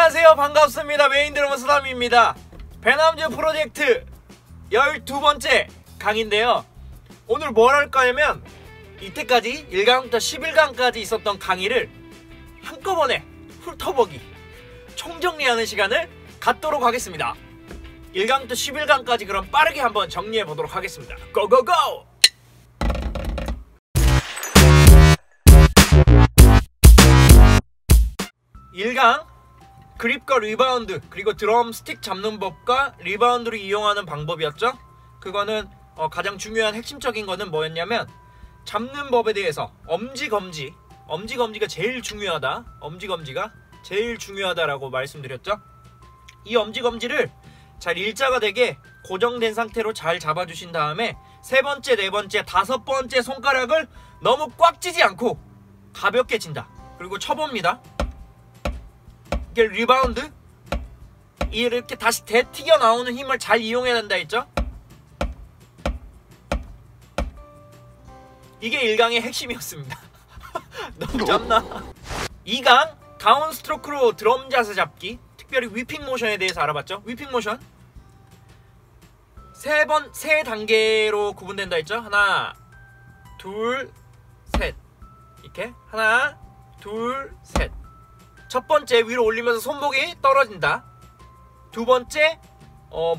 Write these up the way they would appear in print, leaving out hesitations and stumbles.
안녕하세요, 반갑습니다. 메인드러머 수담입니다. 배남주 프로젝트 12번째 강의인데요, 오늘 뭘 할 거냐면 이때까지 1강부터 11강까지 있었던 강의를 한꺼번에 훑어보기, 총정리하는 시간을 갖도록 하겠습니다. 1강부터 11강까지 그럼 빠르게 한번 정리해 보도록 하겠습니다. 고고고! 그립과 리바운드, 그리고 드럼 스틱 잡는 법과 리바운드를 이용하는 방법이었죠. 그거는 가장 중요한 핵심적인 거는 뭐였냐면 잡는 법에 대해서 엄지검지가 제일 중요하다, 엄지검지가 제일 중요하다라고 말씀드렸죠. 이 엄지검지를 잘 일자가 되게 고정된 상태로 잘 잡아주신 다음에 세 번째, 네 번째, 다섯 번째 손가락을 너무 꽉 찌지 않고 가볍게 친다. 그리고 쳐봅니다. 이게 리바운드, 이렇게 다시 되튀겨 나오는 힘을 잘 이용해야 된다 했죠. 이게 1강의 핵심이었습니다. 너무 짧나? 2강 다운 스트로크로 드럼 자세 잡기, 특별히 위핑 모션에 대해서 알아봤죠. 위핑 모션 세 단계로 구분된다 했죠. 하나, 둘, 셋. 이렇게 하나, 둘, 셋. 첫 번째, 위로 올리면서 손목이 떨어진다. 두 번째,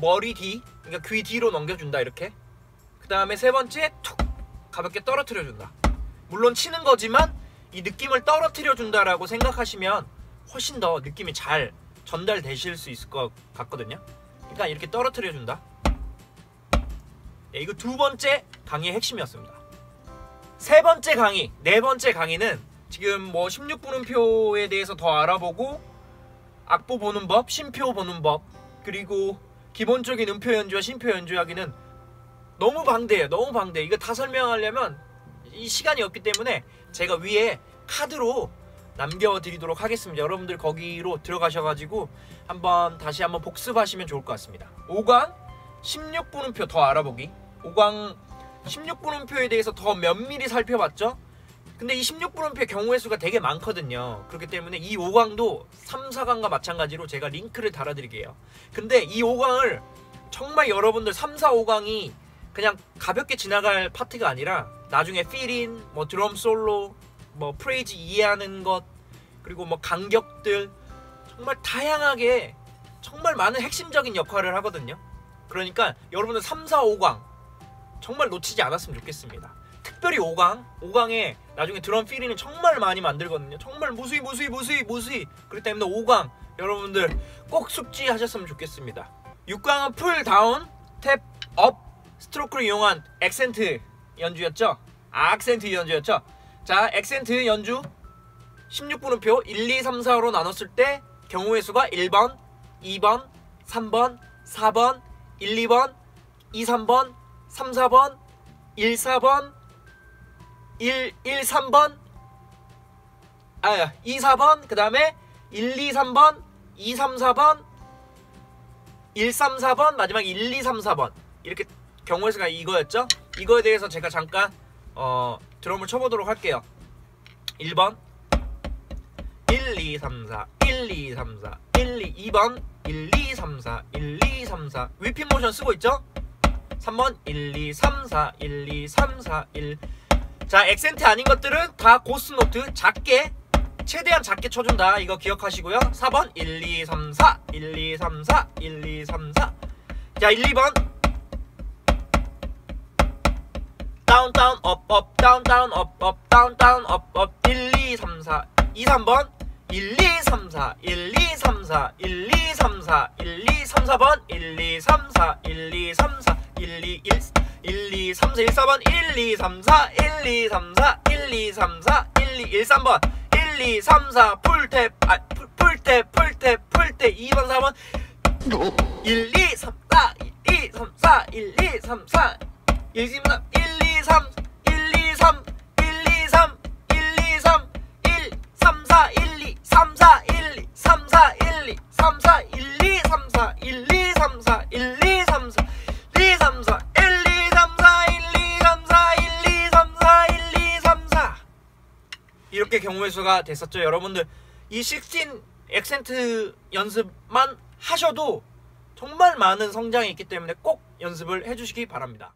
머리 뒤, 그러니까 귀 뒤로 넘겨준다, 이렇게. 그 다음에 세 번째, 툭! 가볍게 떨어뜨려준다. 물론 치는 거지만 이 느낌을 떨어뜨려준다라고 생각하시면 훨씬 더 느낌이 잘 전달되실 수 있을 것 같거든요. 그러니까 이렇게 떨어뜨려준다. 네, 이거 두 번째 강의의 핵심이었습니다. 세 번째 강의, 네 번째 강의는 지금 16분음표에 대해서 더 알아보고, 악보 보는 법, 심표 보는 법, 그리고 기본적인 음표 연주와 심표 연주하기는 너무 방대해요. 너무 방대해. 이거 다 설명하려면 이 시간이 없기 때문에 제가 위에 카드로 남겨드리도록 하겠습니다. 여러분들 거기로 들어가셔가지고 다시 한번 복습하시면 좋을 것 같습니다. 5강 16분음표 더 알아보기. 5강 16분음표에 대해서 더 면밀히 살펴봤죠. 근데 이 16분음표의 경우의 수가 되게 많거든요. 그렇기 때문에 이 5강도 3, 4강과 마찬가지로 제가 링크를 달아드릴게요. 근데 이 5강을 정말 여러분들 3, 4, 5강이 그냥 가볍게 지나갈 파트가 아니라 나중에 필인, 뭐 드럼 솔로, 뭐 프레이즈 이해하는 것, 그리고 뭐 간격들, 정말 다양하게 정말 많은 핵심적인 역할을 하거든요. 그러니까 여러분들 3, 4, 5강 정말 놓치지 않았으면 좋겠습니다. 특별히 5강에 나중에 드럼 필이는 정말 많이 만들거든요. 정말 무수히. 그렇기 때문에 5강 여러분들 꼭 숙지하셨으면 좋겠습니다. 6강은 풀, 다운, 탭, 업, 스트로크를 이용한 악센트 연주였죠. 자, 악센트 연주 16분음표 1, 2, 3, 4로 나눴을 때 경우의 수가 1번, 2번, 3번, 4번, 1, 2번, 2, 3번, 3, 4번, 1, 4번, 2, 4번, 그 다음에 1, 2, 3번, 2, 3, 4번, 1, 3, 4번, 마지막 1, 2, 3, 4번. 이렇게 경우의 수가 이거였죠? 이거에 대해서 제가 잠깐 드럼을 쳐보도록 할게요. 1번 1, 2, 3, 4, 1, 2, 3, 4, 1, 2, 2번 1, 2, 3, 4, 1, 2, 3, 4 위핑 모션 쓰고 있죠? 3번 1, 2, 3, 4, 1, 2, 3, 4, 1. 자, 액센트 아닌 것들은 다 고스 노트 작게, 최대한 작게 쳐준다. 이거 기억하시고요. 4번 1, 2, 3, 4 1, 2, 3, 4 1, 2, 3, 4 자, 1, 2번 다운, 다운, 업, 업, 다운, 다운, 업, 업, 다운, 다운, 업, 업 1, 2, 3, 4 2, 3번 1, 2, 3, 4 1, 2, 3, 4 1, 2, 3, 4 1, 2, 3, 4번 1, 2, 3, 4 1, 2, 3, 4 1, 2, 1, 4 1, 2, 3, 4, 1, 4번 1, 2, 3, 4 1, 2, 3, 4 1, 2, 3, 4 1, 2, 1, 3번 1, 2, 3, 4 풀탭, 풀탭 2번, 4번 1, 2, 3, 4 1, 2, 3, 4 1, 2, 3, 4 1, 2, 3, 1, 2, 3 1, 2, 3 1, 2, 3 1, 2, 3 1, 3, 4 1, 2, 3, 4 1, 2, 3, 4 1, 2, 3, 4 1, 2, 3, 4 1, 2, 3, 4 1, 2, 3, 4 1, 2, 3, 4 이렇게 경우의 수가 됐었죠. 여러분들 이 16 액센트 연습만 하셔도 정말 많은 성장이 있기 때문에 꼭 연습을 해주시기 바랍니다.